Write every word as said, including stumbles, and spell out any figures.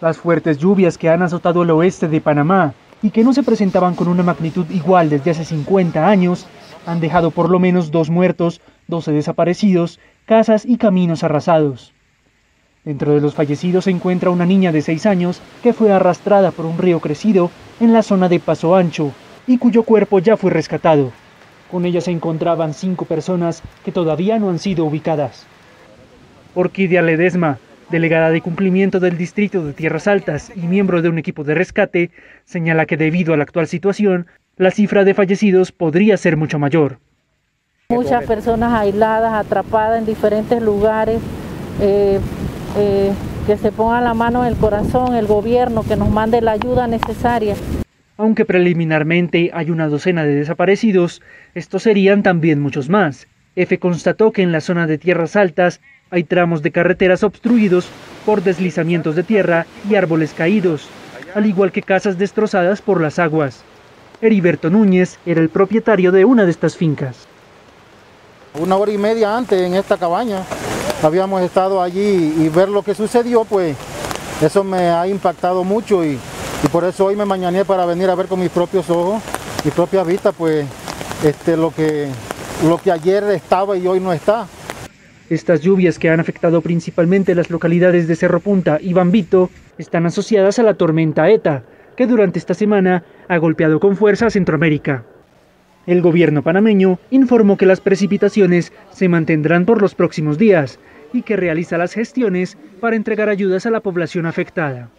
Las fuertes lluvias que han azotado el oeste de Panamá y que no se presentaban con una magnitud igual desde hace cincuenta años, han dejado por lo menos dos muertos, doce desaparecidos, casas y caminos arrasados. Dentro de los fallecidos se encuentra una niña de seis años que fue arrastrada por un río crecido en la zona de Paso Ancho y cuyo cuerpo ya fue rescatado. Con ella se encontraban cinco personas que todavía no han sido ubicadas. Orquídea Ledesma, delegada de cumplimiento del distrito de Tierras Altas y miembro de un equipo de rescate, señala que debido a la actual situación, la cifra de fallecidos podría ser mucho mayor. Muchas personas aisladas, atrapadas en diferentes lugares, eh, eh, que se ponga la mano en el corazón, el gobierno, que nos mande la ayuda necesaria. Aunque preliminarmente hay una docena de desaparecidos, estos serían también muchos más. EFE constató que en la zona de Tierras Altas hay tramos de carreteras obstruidos por deslizamientos de tierra y árboles caídos, al igual que casas destrozadas por las aguas. Heriberto Núñez era el propietario de una de estas fincas. Una hora y media antes, en esta cabaña, habíamos estado allí y ver lo que sucedió, pues eso me ha impactado mucho y, y por eso hoy me mañané para venir a ver con mis propios ojos, mis propias vistas, pues este, lo que, lo que ayer estaba y hoy no está. Estas lluvias que han afectado principalmente las localidades de Cerro Punta y Bambito están asociadas a la tormenta Eta, que durante esta semana ha golpeado con fuerza a Centroamérica. El gobierno panameño informó que las precipitaciones se mantendrán por los próximos días y que realiza las gestiones para entregar ayudas a la población afectada.